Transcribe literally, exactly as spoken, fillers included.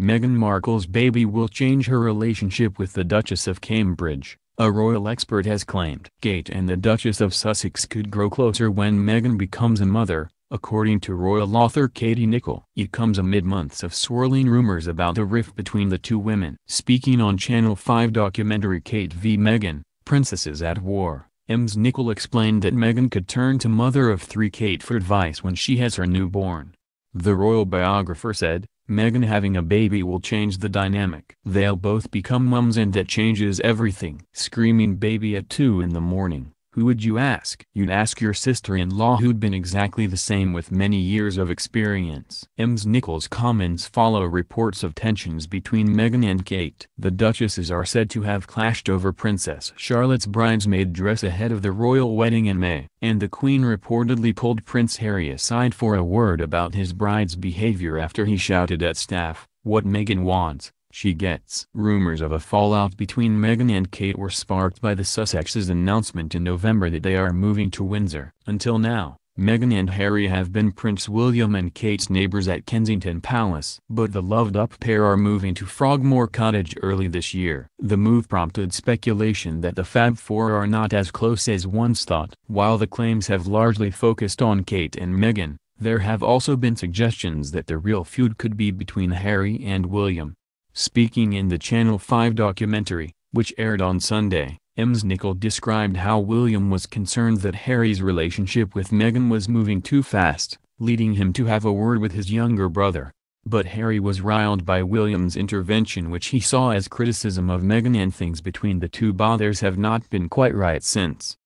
Meghan Markle's baby will change her relationship with the Duchess of Cambridge, a royal expert has claimed. Kate and the Duchess of Sussex could grow closer when Meghan becomes a mother, according to royal author Katie Nicholl. It comes amid months of swirling rumors about a rift between the two women. Speaking on Channel five documentary Kate v. Meghan, Princesses at War, Ms Nicholl explained that Meghan could turn to mother of three Kate for advice when she has her newborn. The royal biographer said, "Meghan having a baby will change the dynamic. They'll both become mums and that changes everything." Screaming baby at two in the morning, who would you ask? You'd ask your sister-in-law who'd been exactly the same with many years of experience. Ms Nicholl's comments follow reports of tensions between Meghan and Kate. The duchesses are said to have clashed over Princess Charlotte's bridesmaid dress ahead of the royal wedding in May. And the Queen reportedly pulled Prince Harry aside for a word about his bride's behavior after he shouted at staff, "What Meghan wants, she gets." Rumors of a fallout between Meghan and Kate were sparked by the Sussexes' announcement in November that they are moving to Windsor. Until now, Meghan and Harry have been Prince William and Kate's neighbors at Kensington Palace. But the loved-up pair are moving to Frogmore Cottage early this year. The move prompted speculation that the Fab Four are not as close as once thought. While the claims have largely focused on Kate and Meghan, there have also been suggestions that the real feud could be between Harry and William. Speaking in the Channel five documentary, which aired on Sunday, Ms Nicholl described how William was concerned that Harry's relationship with Meghan was moving too fast, leading him to have a word with his younger brother. But Harry was riled by William's intervention, which he saw as criticism of Meghan, and things between the two brothers have not been quite right since.